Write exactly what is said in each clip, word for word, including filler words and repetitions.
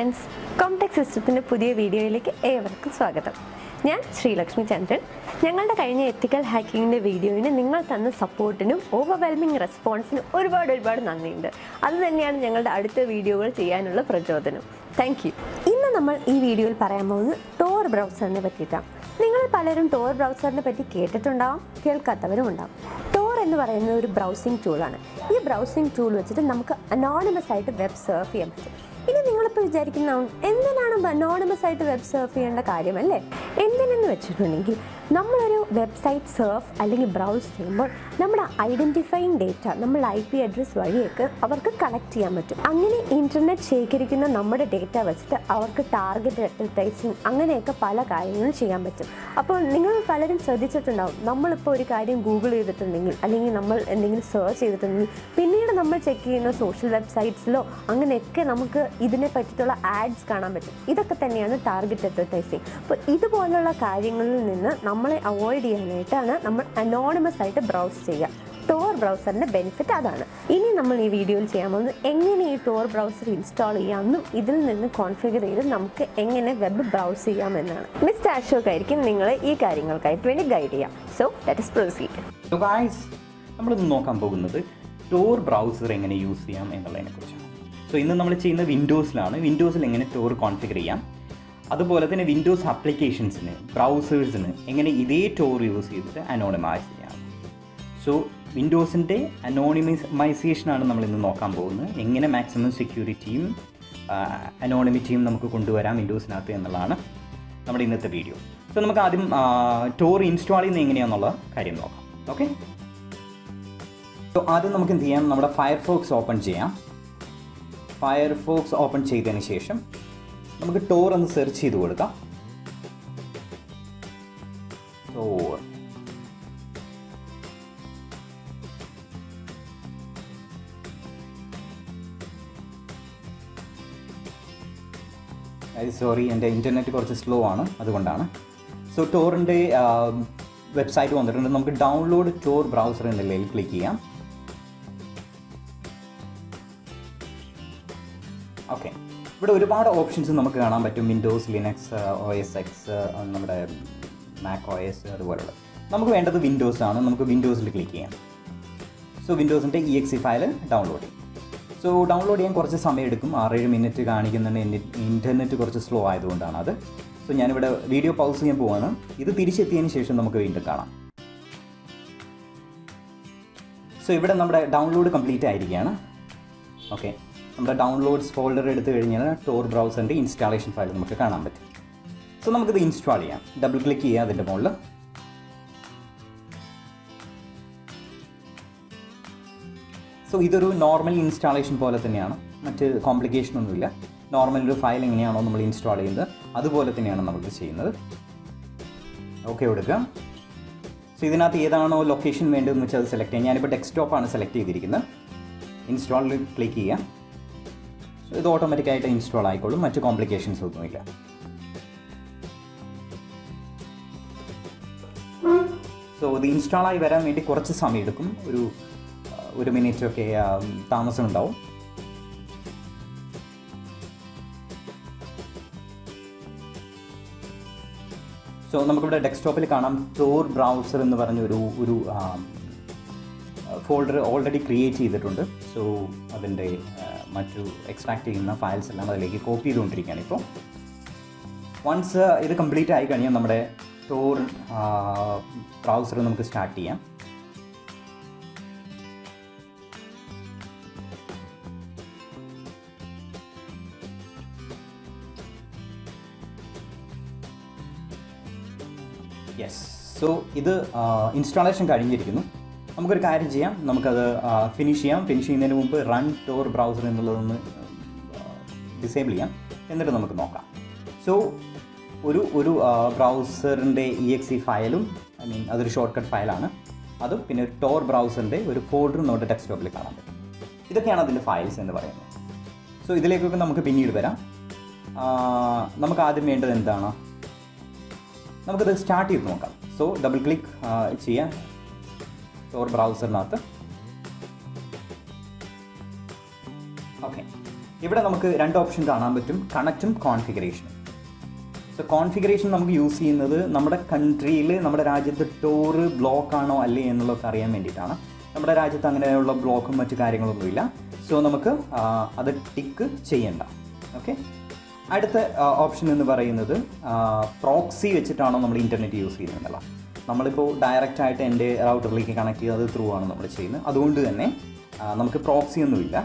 Friends, Complex System in the video, I am Lakshmi Chandan. Our ethical hacking video is support and overwhelming response. That is the video. Thank you. This video is about Tor Browser. You have heard of Tor Browser and Tor is a browsing tool. This browsing tool is anonymous web surf. If you think about anonymous web surf, we will surf a website surf or browse. Our identifying data, our I P address, we collect the internet shake data, target advertising, and other things. So, if you search Google, or search, we check social websites, ads കാണാൻ പറ്റും ഇതൊക്കെ തന്നെയാണ് target advertising അപ്പോൾ ഇതുപോലുള്ള കാര്യങ്ങളിൽ നിന്ന് നമ്മളെ avoid ചെയ്യാനായിട്ടാണ് നമ്മൾ അനോണിമസ് ആയിട്ട് ബ്രൗസ് ചെയ്യുക Tor browser is a benefit. Now, we will video how Tor browser install and configure the web browser. Mister Ashok will guide you. So, let us proceed. So guys, we will see Tor browser use So, we will do Windows. Windows is Tor configuration. That's why Windows applications, browsers, use Tor use anonymize. So, Windows anonymization is the maximum security and anonymity in Windows. That's the video. So, we will Tor install. Okay? So, we will Firefox open. Firefox open cheyidane shesham namukku Tor ennu search cheyidu kodukka Tor guys sorry ende internet korchu slow aanu adukondana so Tor inde uh, website vandirundu namukku download Tor browser ennile click cheyam. Okay, but we have options in Windows, Linux, O S X, Mac O S. We enter the Windows, click Windows. So Windows is the E X E file download. So download is six minutes, internet is slow. So I will video pause here. This is the So we download complete. Okay. The downloads folder eduthu Tor browser installation file namukku kaanan pattum. So namukku idu install cheyyam. Double click cheyya adinte molle. So idoru normal installation pole thaneyana. Mattu complication onnum illa. Normal oru file enganeyano nammal install cheyyunnathu adupole thaneyana namukku cheyyunnathu. Okay edukka. So idinathu edano location vendum ennu select cheyyam. Njan ipo desktop aanu select cheyidirikkunu. Install click cheyya. So, it automatically install icon, much complications. So, the install I will make a some minute. Okay, um, so, we have a desktop Tor browser in the folder already created. So, to extract the files and copy them. Once uh, this is complete, we will Tor uh, browser start. Yes, so this is uh, installation. We will finish it, finish it, run Tor browser and disable it. So, we have a browser E X E file, I mean, that is a shortcut file. That is a Tor browser folder and desktop. These are the files. So, we will pin it. We will start it. So, double click. Tor browser. Okay. ഇവിടെ നമുക്ക് രണ്ട് option കാണാൻ പറ്റും, കണക്റ്റും കോൺഫിഗറേഷനും. So configuration നമുക്ക് use ചെയ്യുന്നത് നമ്മുടെ കൺട്രിയിൽ, നമ്മുടെ രാജ്യത്ത് ടോർ ബ്ലോക്കാണോ അല്ലേ എന്നുള്ളതൊക്കെ അറിയാൻ വേണ്ടിയിട്ടാണ്. നമ്മുടെ രാജ്യത്ത് അങ്ങനെയുള്ള ബ്ലോക്കും മറ്റു കാര്യങ്ങളൊന്നുമില്ല. സോ നമുക്ക് അത് ടിക്ക് ചെയ്യണ്ട. ഓക്കെ, അടുത്ത ഓപ്ഷൻ എന്ന് പറയുന്നത് പ്രോക്സി വെച്ചിട്ടാണോ നമ്മൾ ഇൻ്റർനെറ്റ് യൂസ് ചെയ്യുന്നതല്ല. നമ്മളിപ്പോൾ ഡയറക്റ്റായിട്ട് എൻ്റെ റൗട്ടറിലേക്ക് കണക്ട് ചെയ്ത് അത് ത്രൂ ആണ് നമ്മൾ ചെയ്യുന്നത്. അതുകൊണ്ട് തന്നെ നമുക്ക് പ്രോക്സി ഒന്നുമില്ല.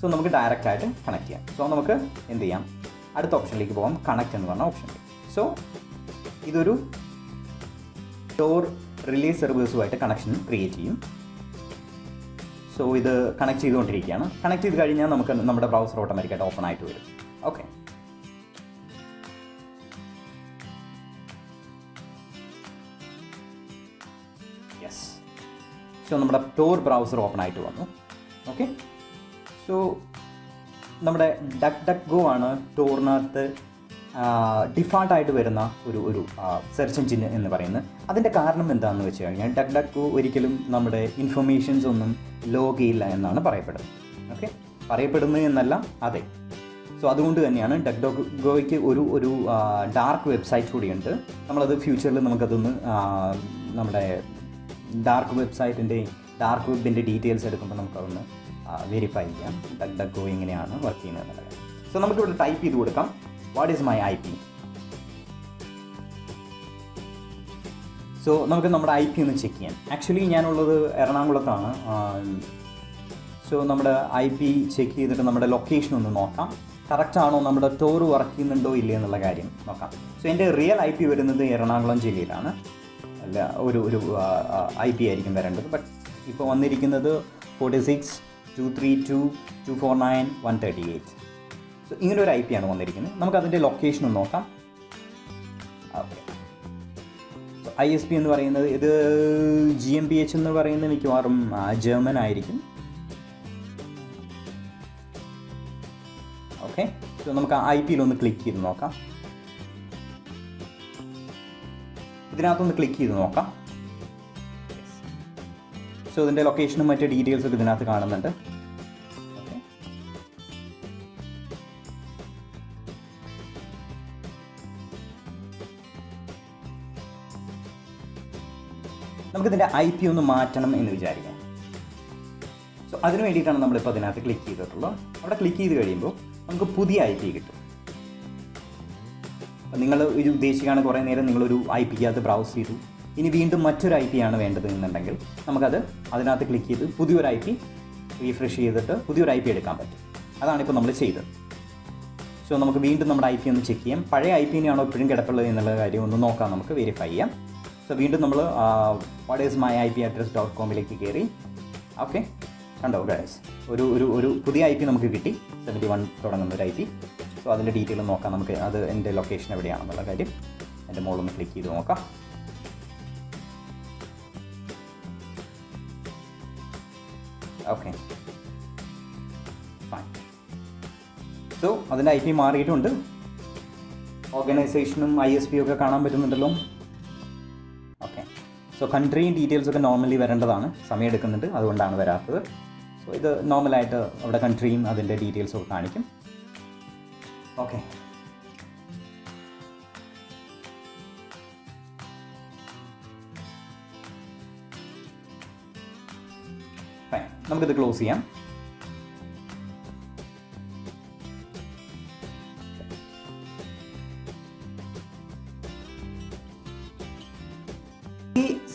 സോ നമുക്ക് ഡയറക്റ്റായിട്ട് കണക്ട് ചെയ്യാം. സോ നമുക്ക് എന്ത് ചെയ്യാം, അടുത്ത ഓപ്ഷനിലേക്ക് പോകാം, കണക്റ്റ് എന്ന് പറഞ്ഞ ഓപ്ഷൻ. സോ ഇതൊരു ടോർ റിലേ സെർവേഴ്സുമായിട്ട് കണക്ഷൻ ക്രിയേറ്റ് ചെയ്യും. സോ ഇത് കണക്ട് ചെയ്തുകൊണ്ടിരിക്കുകയാണ്. കണക്ട് ചെയ്ത് കഴിഞ്ഞാൽ നമുക്ക് നമ്മുടെ ബ്രൗസർ ഓട്ടോമാറ്റിക്കായിട്ട് ഓപ്പൺ ആയിട്ട് വരും. Okay, yes. സോ നമ്മുടെ ടോർ ബ്രൗസർ ഓപ്പൺ ആയിട്ട് വന്നു. ഓക്കെ, സോ നമ്മുടെ ഡക് ഡക് ഗോ ആണ് ടോറിനകത്ത് ഡിഫാൾട്ടായിട്ട് വരുന്ന ഒരു ഒരു സെർച്ച് എഞ്ചിൻ എന്ന് പറയുന്നത്. അതിൻ്റെ കാരണം എന്താണെന്ന് വെച്ച് കഴിഞ്ഞാൽ ഡക് ഡക് ഗോ ഒരിക്കലും നമ്മുടെ ഇൻഫർമേഷൻസ് ഒന്നും ലോഗ് ചെയ്യില്ല എന്നാണ് പറയപ്പെടുന്നത്. ഓക്കെ, പറയപ്പെടുന്നത് എന്നല്ല, അതെ. സോ അതുകൊണ്ട് തന്നെയാണ് ഡക് ഡക് ഗോയ്ക്ക് ഒരു ഒരു ഡാർക്ക് വെബ്സൈറ്റ് കൂടിയുണ്ട്. നമ്മളത് ഫ്യൂച്ചറിൽ നമുക്കതൊന്ന് നമ്മുടെ ഡാർക്ക് വെബ്സൈറ്റിൻ്റെ ഡാർക്ക് വെബിൻ്റെ ഡീറ്റെയിൽസ് എടുക്കുമ്പോൾ നമുക്കതൊന്ന് വെരിഫൈ ചെയ്യാം ഡക് ഡക് ഗോ എങ്ങനെയാണ് വർക്ക് ചെയ്യുന്നത് എന്നുള്ളത്. സോ നമുക്കിവിടെ ടൈപ്പ് ചെയ്ത് കൊടുക്കാം, what is my I P? So നമുക്ക് നമ്മുടെ ഐ പി ഒന്ന് ചെക്ക് ചെയ്യാം. ആക്ച്വലി ഞാനുള്ളത് എറണാകുളത്താണ്. സോ നമ്മുടെ ഐ പി ചെക്ക് ചെയ്തിട്ട് നമ്മുടെ ലൊക്കേഷൻ ഒന്ന് നോക്കാം, കറക്റ്റാണോ, നമ്മുടെ ടോർ വർക്ക് ചെയ്യുന്നുണ്ടോ ഇല്ലേ എന്നുള്ള കാര്യം നോക്കാം. സോ എൻ്റെ റിയൽ ഐ പി വരുന്നത് എറണാകുളം ജില്ലയിലാണ്, അല്ല ഒരു ഒരു ഐ പി ആയിരിക്കും വരേണ്ടത്. ബട്ട് ഇപ്പോൾ വന്നിരിക്കുന്നത് forty six two three two two four nine one thirty eight so ഇങ്ങനൊരു ഐ പി ആണ് വന്നിരിക്കുന്നത്. നമുക്കതിൻ്റെ ലൊക്കേഷൻ ഒന്ന് നോക്കാം. ഓക്കെ, ഐ എസ് പി എന്ന് പറയുന്നത് ഇത് ജി എം ബി എച്ച് എന്ന് പറയുന്നത് മിക്കവാറും ജർമ്മൻ ആയിരിക്കും. ഓക്കെ, സോ നമുക്ക് ആ ഐ പിയിലൊന്ന് ക്ലിക്ക് ചെയ്ത് നോക്കാം. ഇതിനകത്തൊന്ന് ക്ലിക്ക് ചെയ്ത് നോക്കാം. സോ ഇതിൻ്റെ ലൊക്കേഷനും മറ്റ് ഡീറ്റെയിൽസൊക്കെ ഇതിനകത്ത് കാണുന്നുണ്ട്. നമുക്കിതിൻ്റെ ഐ പി ഒന്ന് മാറ്റണം എന്ന് വിചാരിക്കാം. സോ അതിന് വേണ്ടിയിട്ടാണ് നമ്മളിപ്പോൾ അതിനകത്ത് ക്ലിക്ക് ചെയ്തിട്ടുള്ളത്. അവിടെ ക്ലിക്ക് ചെയ്ത് കഴിയുമ്പോൾ നമുക്ക് പുതിയ ഐ പി കിട്ടും. അപ്പം നിങ്ങൾ ഇത് ഉദ്ദേശിക്കുകയാണ്, കുറേ നേരം നിങ്ങളൊരു ഐ പിക്കകത്ത് ബ്രൗസ് ചെയ്തു, ഇനി വീണ്ടും മറ്റൊരു ഐ പി ആണ് വേണ്ടത് എന്നുണ്ടെങ്കിൽ നമുക്കത് അതിനകത്ത് ക്ലിക്ക് ചെയ്ത് പുതിയൊരു ഐ പി റീഫ്രഷ് ചെയ്തിട്ട് പുതിയൊരു ഐ പി എടുക്കാൻ പറ്റും. അതാണിപ്പോൾ നമ്മൾ ചെയ്തത്. സോ നമുക്ക് വീണ്ടും നമ്മുടെ ഐ പി ഒന്ന് ചെക്ക് ചെയ്യാം. പഴയ ഐ പിന്നെയാണോ ഇപ്പോഴും കിടപ്പുള്ളത് എന്നുള്ള കാര്യം ഒന്ന് നോക്കാം, നമുക്ക് വെരിഫൈ ചെയ്യാം. സോ വീണ്ടും നമ്മൾ what is my I P address dot കോമിലേക്ക് കയറി. ഓക്കെ, കണ്ടോ ഗൈസ്, ഒരു ഒരു ഒരു പുതിയ ഐ പി നമുക്ക് കിട്ടി, സെവൻറ്റി വൺ തുടങ്ങുന്ന ഒരു ഐ പി. സോ അതിൻ്റെ ഡീറ്റെയിൽ നോക്കാം നമുക്ക്, അത് എൻ്റെ ലൊക്കേഷൻ എവിടെയാണെന്നുള്ള കാര്യം. എൻ്റെ മോളൊന്ന് ക്ലിക്ക് ചെയ്ത് നോക്കാം. Okay, fine. സോ അതിൻ്റെ ഐ പി മാറിയിട്ടുണ്ട്. ഓർഗനൈസേഷനും ഐ എസ് പി ഒക്കെ കാണാൻ പറ്റുന്നുണ്ടല്ലോ. സോ കൺട്രിയും ഡീറ്റെയിൽസൊക്കെ നോർമലി വരേണ്ടതാണ്, സമയം എടുക്കുന്നുണ്ട്, അതുകൊണ്ടാണ് വരാത്തത്. സോ ഇത് നോർമലായിട്ട് അവിടെ കൺട്രിയും അതിൻ്റെ ഡീറ്റെയിൽസും ഒക്കെ കാണിക്കും. Okay, fine. നമുക്കിത് ക്ലോസ് ചെയ്യാം.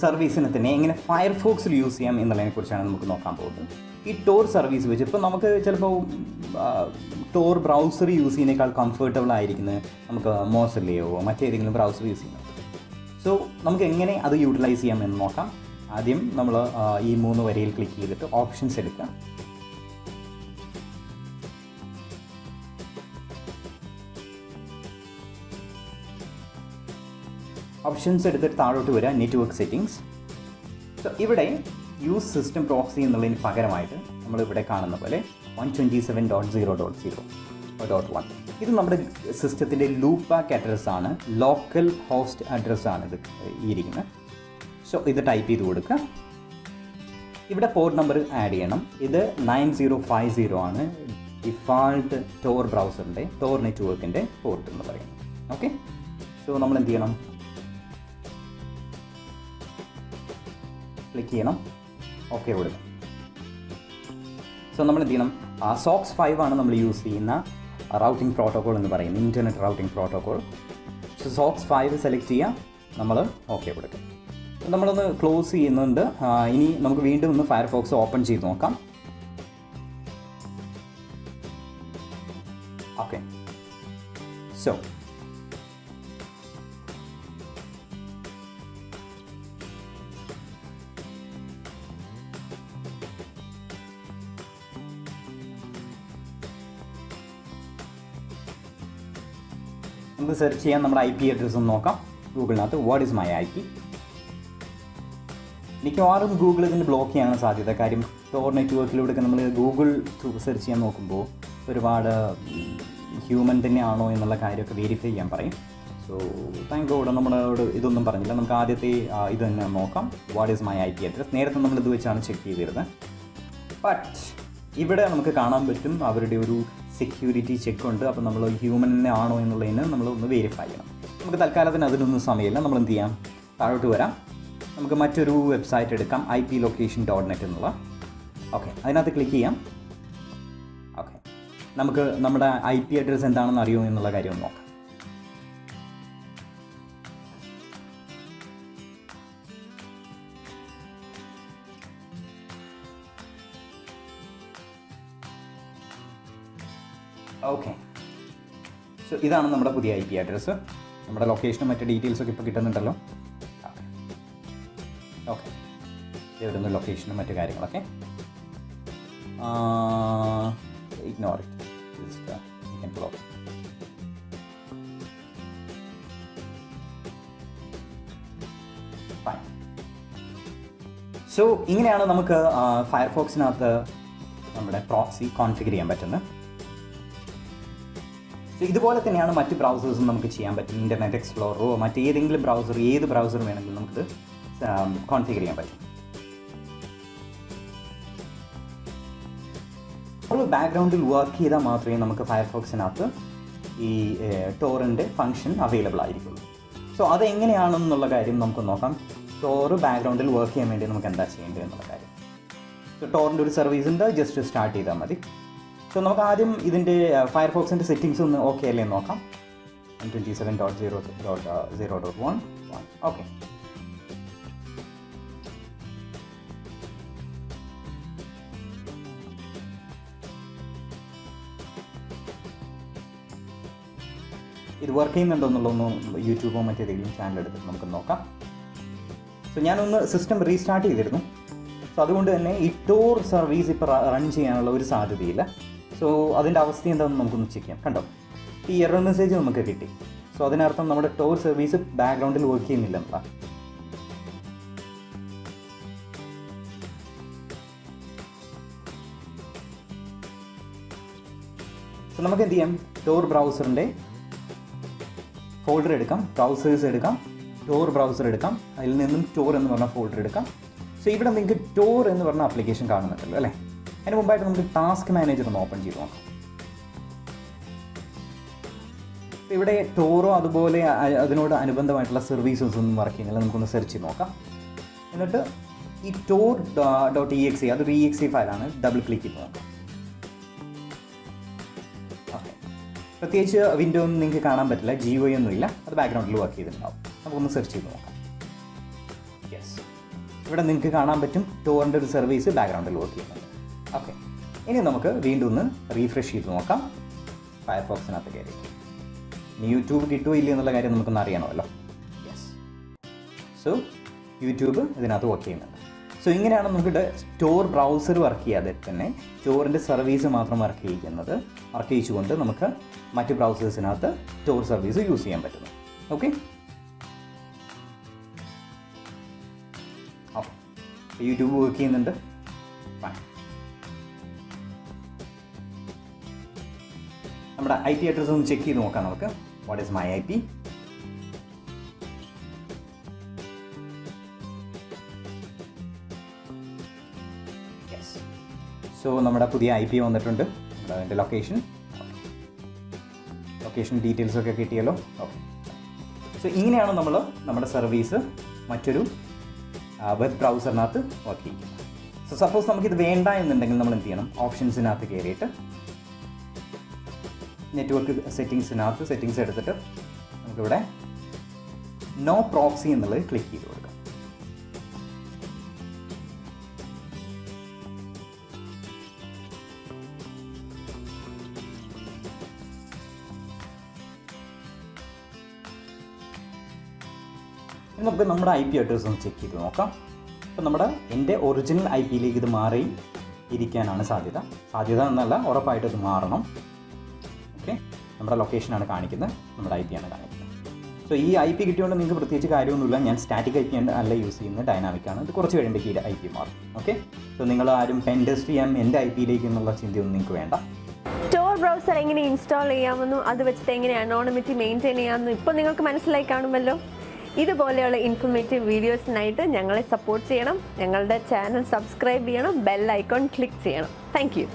സർവീസിനെ തന്നെ എങ്ങനെ ഫയർഫോക്സിൽ യൂസ് ചെയ്യാം എന്നുള്ളതിനെക്കുറിച്ചാണ് നമുക്ക് നോക്കാൻ പോകുന്നത്. ഈ ടോർ സർവീസ് വെച്ച് ഇപ്പോൾ നമുക്ക് ചിലപ്പോൾ ടോർ ബ്രൗസർ യൂസ് ചെയ്യുന്നതിനേക്കാൾ കംഫർട്ടബിൾ ആയിരിക്കുന്നത് നമുക്ക് മോസില്ലയോ മറ്റേതെങ്കിലും ബ്രൗസർ യൂസ് ചെയ്യുന്നത്. സോ നമുക്ക് എങ്ങനെ അത് യൂട്ടിലൈസ് ചെയ്യാം എന്ന് നോക്കാം. ആദ്യം നമ്മൾ ഈ മൂന്ന് വരിയിൽ ക്ലിക്ക് ചെയ്തിട്ട് ഓപ്ഷൻസ് എടുക്കാം. ഓപ്ഷൻസ് എടുത്തിട്ട് താഴോട്ട് വരിക, നെറ്റ്വർക്ക് സെറ്റിങ്സ്. സോ ഇവിടെ യൂസ് സിസ്റ്റം പ്രോക്സി എന്നുള്ളതിന് പകരമായിട്ട് നമ്മളിവിടെ കാണുന്ന പോലെ one twenty seven dot zero dot zero dot one ഇത് നമ്മുടെ സിസ്റ്റത്തിൻ്റെ ലൂപ്പ് ബാക്ക് അഡ്രസ്സാണ്, ലോക്കൽ ഹോസ്റ്റ് അഡ്രസ്സാണ് ഇത് ഇരിക്കുന്നത്. സോ ഇത് ടൈപ്പ് ചെയ്ത് കൊടുക്കുക. ഇവിടെ പോർട്ട് നമ്പർ ആഡ് ചെയ്യണം. ഇത് നയൻ സീറോ ഫൈവ് സീറോ ആണ് default Tor browser inde Tor network inde port ennu parayum. Okay, so nammal endu cheyanam, click cheyanam, okay kodukku. So nammal endu cheyanam, SOCKS five aanu nammal use cheyyuna routing protocol ennu parayum, internet routing protocol. So SOCKS five select cheya, nammal okay kodukku. നമ്മളൊന്ന് close ചെയ്യുന്നുണ്ട്. ഇനി നമുക്ക് വീണ്ടും ഒന്ന് Firefox open ചെയ്ത് നോക്കാം. Okay, so നമുക്ക് search ചെയ്യാം. നമ്മുടെ ഐ പി അഡ്രസ് ഒന്ന് നോക്കാം ഗൂഗിളിനകത്ത്. What is my I P? മിക്കവാറും ഗൂഗിൾ ഇതിന് ബ്ലോക്ക് ചെയ്യാനുള്ള സാധ്യത. കാര്യം ടോർ നെറ്റ്വർക്കിലൂടെ നമ്മൾ ഗൂഗിൾ സെർച്ച് ചെയ്യാൻ നോക്കുമ്പോൾ ഒരുപാട് ഹ്യൂമൻ തന്നെയാണോ എന്നുള്ള കാര്യമൊക്കെ വെരിഫൈ ചെയ്യാൻ പറയും. സോ താങ്ക് ഗോഡ് നമ്മളോട് ഇതൊന്നും പറഞ്ഞില്ല. നമുക്ക് ആദ്യത്തെ ഇത് തന്നെ നോക്കാം. What is my I P address? നേരത്തെ നമ്മളിത് വെച്ചാണ് ചെക്ക് ചെയ്തിരുന്നത്. ബട്ട് ഇവിടെ നമുക്ക് കാണാൻ പറ്റും അവരുടെ ഒരു സെക്യൂരിറ്റി ചെക്കുണ്ട്. അപ്പോൾ നമ്മൾ ഹ്യൂമൻ തന്നെ ആണോ എന്നുള്ളതിന് നമ്മളൊന്ന് വെരിഫൈ ചെയ്യണം. നമുക്ക് തൽക്കാലത്തിന് അതിനൊന്നും സമയമില്ല. നമ്മളെന്ത് ചെയ്യാം, താഴോട്ട് വരാം. നമുക്ക് മറ്റൊരു വെബ്സൈറ്റ് എടുക്കാം, I P location dot net എന്നുള്ള. ഓക്കെ, അതിനകത്ത് ക്ലിക്ക് ചെയ്യാം. ഓക്കെ, നമുക്ക് നമ്മുടെ ഐ പി അഡ്രസ്സ് എന്താണെന്ന് അറിയുമോ എന്നുള്ള കാര്യം ഒന്ന് നോക്കാം. ഓക്കെ, സോ ഇതാണ് നമ്മുടെ പുതിയ ഐ പി അഡ്രസ്സ്. നമ്മുടെ ലൊക്കേഷനും മറ്റ് ഡീറ്റെയിൽസൊക്കെ ഇപ്പോൾ കിട്ടുന്നുണ്ടല്ലോ. ഓക്കെ, ഇവിടുന്ന് ലൊക്കേഷനും മറ്റു കാര്യങ്ങളൊക്കെ ഇഗ്നോർ ഇറ്റ്. സോ ഇങ്ങനെയാണ് നമുക്ക് ഫയർഫോക്സിനകത്ത് നമ്മുടെ പ്രോക്സി കോൺഫിഗർ ചെയ്യാൻ പറ്റുന്നത്. സോ ഇതുപോലെ തന്നെയാണ് മറ്റ് ബ്രൗസേഴ്സും നമുക്ക് ചെയ്യാൻ പറ്റും. ഇൻ്റർനെറ്റ് എക്സ്പ്ലോറോ മറ്റേതെങ്കിലും ബ്രൗസർ, ഏത് ബ്രൗസർ വേണമെങ്കിലും നമുക്കിത് കോൺഫിഗർ ചെയ്യാൻ പറ്റും. ഒരു ബാക്ക്ഗ്രൗണ്ടിൽ വർക്ക് ചെയ്താൽ മാത്രമേ നമുക്ക് ഫയർഫോക്സിനകത്ത് ഈ ടോറിൻ്റെ ഫംഗ്ഷൻ അവൈലബിൾ ആയിരിക്കുള്ളൂ. സോ അതെങ്ങനെയാണെന്നുള്ള കാര്യം നമുക്ക് നോക്കാം. ടോർ ബാക്ക്ഗ്രൗണ്ടിൽ വർക്ക് ചെയ്യാൻ വേണ്ടി നമുക്ക് എന്താ ചെയ്യേണ്ടത് എന്നുള്ള കാര്യം. സോ ടോറിൻ്റെ ഒരു സർവീസ് ഉണ്ട്, ജസ്റ്റ് സ്റ്റാർട്ട് ചെയ്താൽ മതി. സോ നമുക്ക് ആദ്യം ഇതിൻ്റെ ഫയർഫോക്സിൻ്റെ സെറ്റിംഗ്സ് ഒന്ന് ഓക്കെ അല്ലേ നോക്കാം. Twenty seven dot zero dot zero dot one one okay. ഇത് വർക്ക് ചെയ്യുന്നുണ്ടോ എന്നുള്ളതൊന്ന് യൂട്യൂബോ മറ്റേതെങ്കിലും ചാനൽ എടുത്തിട്ട് നമുക്ക് നോക്കാം. സോ ഞാനൊന്ന് സിസ്റ്റം റീസ്റ്റാർട്ട് ചെയ്തിരുന്നു. സോ അതുകൊണ്ട് തന്നെ ഈ ടോർ സർവീസ് ഇപ്പോൾ റൺ ചെയ്യാനുള്ള ഒരു സാധ്യതയില്ല. സോ അതിൻ്റെ അവസ്ഥ എന്താണെന്ന് നമുക്കൊന്ന് ചെക്ക് ചെയ്യാം. കണ്ടോ, ഈ എറർ മെസ്സേജ് നമുക്ക് കിട്ടി. സോ അതിനർത്ഥം നമ്മുടെ ടോർ സർവീസ് ബാക്ക്ഗ്രൗണ്ടിൽ വർക്ക് ചെയ്യുന്നില്ല എന്നുള്ള. സോ നമുക്ക് എന്ത് ചെയ്യാം, ടോർ ബ്രൗസറിൻ്റെ ഫോൾഡർ എടുക്കാം, ബ്രൗസേഴ്സ് എടുക്കാം, ടോർ ബ്രൗസർ എടുക്കാം, അതിൽ നിന്നും ടോർ എന്ന് പറഞ്ഞ ഫോൾഡർ എടുക്കാം. സോ ഇവിടെ നിങ്ങൾക്ക് ടോർ എന്ന് പറഞ്ഞ ആപ്ലിക്കേഷൻ കാണുന്നുണ്ടല്ലോ അല്ലേ. അതിന് മുമ്പായിട്ട് നമുക്ക് ടാസ്ക് മാനേജർ ഒന്ന് ഓപ്പൺ ചെയ്ത് നോക്കാം. ഇവിടെ ടോറോ അതുപോലെ അതിനോട് അനുബന്ധമായിട്ടുള്ള സർവീസസ് ഒന്നും വർക്ക് ചെയ്യുന്നില്ല. നമുക്കൊന്ന് സെർച്ച് ചെയ്ത് നോക്കാം. എന്നിട്ട് ഈ Tor dot E X E, അതൊരു ഇ എക്സ് ഇ ഫയലാണ്, ഡബിൾ ക്ലിക്ക് ചെയ്ത് നോക്കാം. പ്രത്യേകിച്ച് വിൻഡോ ഒന്നും നിങ്ങൾക്ക് കാണാൻ പറ്റില്ല, ജിയോ ഒന്നും ഇല്ല, അത് ബാക്ക്ഗ്രൗണ്ടിൽ വർക്ക് ചെയ്തിട്ടുണ്ടാവും. നമുക്കൊന്ന് സെർച്ച് ചെയ്ത് നോക്കാം. യെസ്, ഇവിടെ നിങ്ങൾക്ക് കാണാൻ പറ്റും ടോറിൻ്റെ ഒരു സർവീസ് ബാക്ക്ഗ്രൗണ്ടിൽ വർക്ക് ചെയ്യുന്നത്. ഓക്കെ, ഇനി നമുക്ക് വീണ്ടും ഒന്ന് റീഫ്രഷ് ചെയ്ത് നോക്കാം. ഫയർഫോക്സിനകത്ത് കയറി യൂട്യൂബ് കിട്ടുമോ ഇല്ല എന്നുള്ള കാര്യം നമുക്കൊന്ന് അറിയണമല്ലോ. യെസ്, സോ യൂട്യൂബ് ഇതിനകത്ത് വർക്ക് ചെയ്യുന്നുണ്ട്. സോ ഇങ്ങനെയാണ് നമുക്കിവിടെ ടോർ ബ്രൗസർ വർക്ക് ചെയ്യാതെ തന്നെ ടോറിൻ്റെ സർവീസ് മാത്രം വർക്ക് ചെയ്യിക്കുന്നത് വർക്ക് ചെയ്യിച്ചുകൊണ്ട് നമുക്ക് മറ്റ് ബ്രൗസേഴ്സിനകത്ത് ടോർ സർവീസ് യൂസ് ചെയ്യാൻ പറ്റുന്നു. ഓക്കെ, യൂട്യൂബ് വർക്ക് ചെയ്യുന്നുണ്ട്. നമ്മുടെ ഐ പി അഡ്രസ് ഒന്ന് ചെക്ക് ചെയ്ത് നോക്കാം നമുക്ക്. What is my I P? So നമ്മുടെ പുതിയ ഐ പി വന്നിട്ടുണ്ട്. അതിൻ്റെ ലൊക്കേഷൻ ലൊക്കേഷൻ ഡീറ്റെയിൽസൊക്കെ കിട്ടിയല്ലോ. ഓക്കെ, സോ ഇങ്ങനെയാണ് നമ്മൾ നമ്മുടെ സർവീസ് മറ്റൊരു വെബ് ബ്രൗസറിനകത്ത് വർക്ക് ചെയ്യും. സോ സപ്പോസ് നമുക്കിത് വേണ്ട എന്നുണ്ടെങ്കിൽ നമ്മൾ എന്ത് ചെയ്യണം, ഓപ്ഷൻസിനകത്ത് കയറിയിട്ട് നെറ്റ്വർക്ക് സെറ്റിങ്സിനകത്ത് സെറ്റിങ്സ് എടുത്തിട്ട് നമുക്കിവിടെ നോ പ്രോക്സി എന്നുള്ളത് ക്ലിക്ക് ചെയ്ത് കൊടുക്കാം. നമുക്ക് നമ്മുടെ ഐ പി അഡ്രസ് ഒന്ന് ചെക്ക് ചെയ്ത് നോക്കാം. അപ്പോൾ നമ്മുടെ എൻ്റെ ഒറിജിനൽ ഐ പിയിലേക്ക് ഇത് മാറി ഇരിക്കാനാണ് സാധ്യത. സാധ്യത എന്നല്ല, ഉറപ്പായിട്ട് ഇത് മാറണം. ഓക്കെ, നമ്മുടെ ലൊക്കേഷനാണ് കാണിക്കുന്നത്, നമ്മുടെ ഐ പി ആണ് കാണിക്കുന്നത്. സോ ഈ ഐ പി കിട്ടിയോണ്ട് നിങ്ങൾക്ക് പ്രത്യേകിച്ച് കാര്യമൊന്നുമില്ല. ഞാൻ സ്റ്റാറ്റിക് ഐ പി ആണ് അല്ല യൂസ് ചെയ്യുന്നത്, ഡൈനാമിക്കാണ്. ഇത് കുറച്ച് കഴിയുമ്പോൾ ഈ ഐ പി മാറും. ഓക്കെ, സോ നിങ്ങൾ ആരും പെൻ ടെസ്റ്റ് ചെയ്യാം എൻ്റെ ഐ പിയിലേക്ക് എന്നുള്ള ചിന്തയൊന്നും നിങ്ങൾക്ക് വേണ്ട. tor ബ്രൗസർ എങ്ങനെ ഇൻസ്റ്റാൾ ചെയ്യാമെന്നും അത് വെച്ചിട്ട് എങ്ങനെ അനോണിമിറ്റി മെയിൻറ്റെയിൻ ചെയ്യാമെന്നും ഇപ്പോൾ നിങ്ങൾക്ക് മനസ്സിലായി കാണുമല്ലോ. ഇതുപോലെയുള്ള ഇൻഫോർമേറ്റീവ് വീഡിയോസിനായിട്ട് ഞങ്ങളെ സപ്പോർട്ട് ചെയ്യണം. ഞങ്ങളുടെ ചാനൽ സബ്സ്ക്രൈബ് ചെയ്യണം, ബെൽ ഐക്കോൺ ക്ലിക്ക് ചെയ്യണം. Thank U.